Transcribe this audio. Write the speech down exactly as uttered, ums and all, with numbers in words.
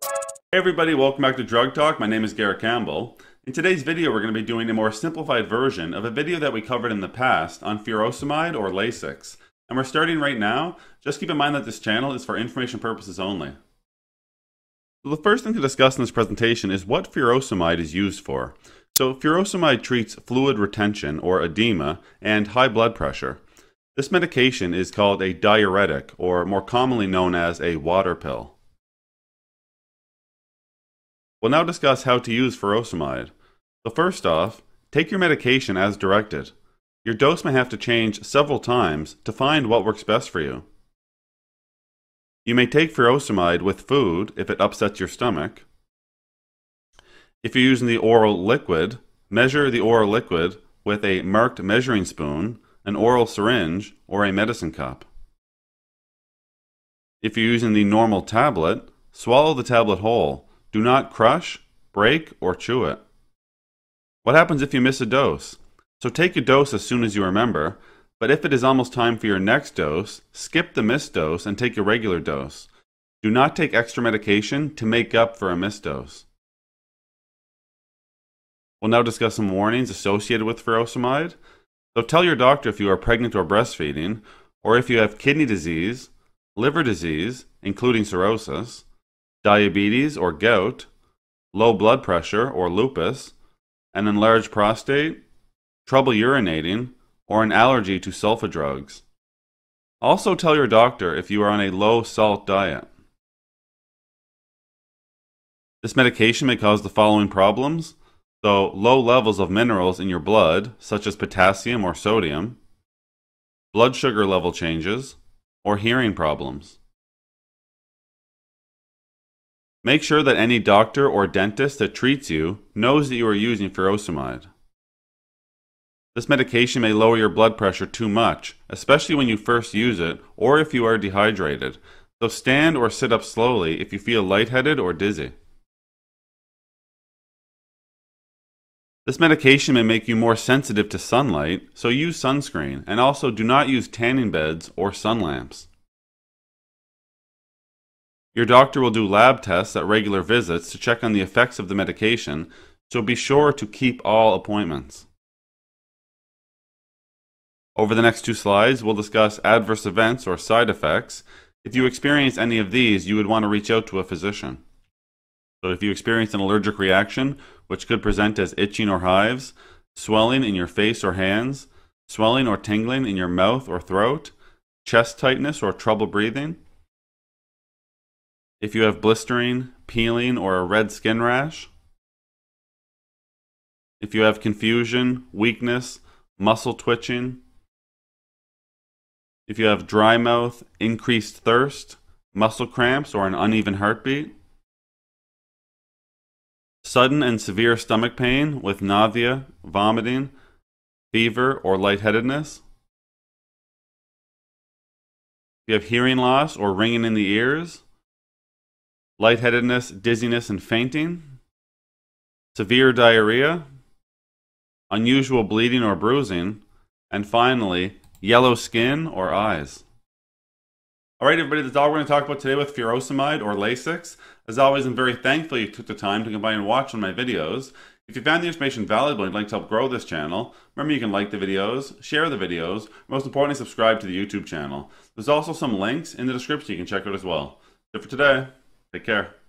Hey everybody, welcome back to Drug Talk. My name is Garrett Campbell. In today's video, we're going to be doing a more simplified version of a video that we covered in the past on furosemide or Lasix. And we're starting right now. Just keep in mind that this channel is for information purposes only. So the first thing to discuss in this presentation is what furosemide is used for. So furosemide treats fluid retention or edema and high blood pressure. This medication is called a diuretic, or more commonly known as a water pill. We'll now discuss how to use furosemide. So first off, take your medication as directed. Your dose may have to change several times to find what works best for you. You may take furosemide with food if it upsets your stomach. If you're using the oral liquid, measure the oral liquid with a marked measuring spoon, an oral syringe, or a medicine cup. If you're using the normal tablet, swallow the tablet whole. Do not crush, break, or chew it. What happens if you miss a dose? So take a dose as soon as you remember, but if it is almost time for your next dose, skip the missed dose and take a regular dose. Do not take extra medication to make up for a missed dose. We'll now discuss some warnings associated with furosemide. So tell your doctor if you are pregnant or breastfeeding, or if you have kidney disease, liver disease, including cirrhosis, diabetes or gout, low blood pressure or lupus, an enlarged prostate, trouble urinating, or an allergy to sulfa drugs. Also tell your doctor if you are on a low-salt diet. This medication may cause the following problems, so low levels of minerals in your blood, such as potassium or sodium, blood sugar level changes, or hearing problems. Make sure that any doctor or dentist that treats you knows that you are using furosemide. This medication may lower your blood pressure too much, especially when you first use it or if you are dehydrated. So stand or sit up slowly if you feel lightheaded or dizzy. This medication may make you more sensitive to sunlight, so use sunscreen, and also do not use tanning beds or sun lamps. Your doctor will do lab tests at regular visits to check on the effects of the medication, so be sure to keep all appointments. Over the next two slides, we'll discuss adverse events or side effects. If you experience any of these, you would want to reach out to a physician. So if you experience an allergic reaction, which could present as itching or hives, swelling in your face or hands, swelling or tingling in your mouth or throat, chest tightness or trouble breathing, if you have blistering, peeling, or a red skin rash, if you have confusion, weakness, muscle twitching, if you have dry mouth, increased thirst, muscle cramps, or an uneven heartbeat, sudden and severe stomach pain with nausea, vomiting, fever, or lightheadedness, if you have hearing loss or ringing in the ears, lightheadedness, dizziness, and fainting, severe diarrhea, unusual bleeding or bruising, and finally, yellow skin or eyes. All right, everybody, that's all we're going to talk about today with furosemide or Lasix. As always, I'm very thankful you took the time to come by and watch one of my videos. If you found the information valuable and you'd like to help grow this channel, remember you can like the videos, share the videos, most importantly, subscribe to the YouTube channel. There's also some links in the description you can check out as well. That's it for today. Take care.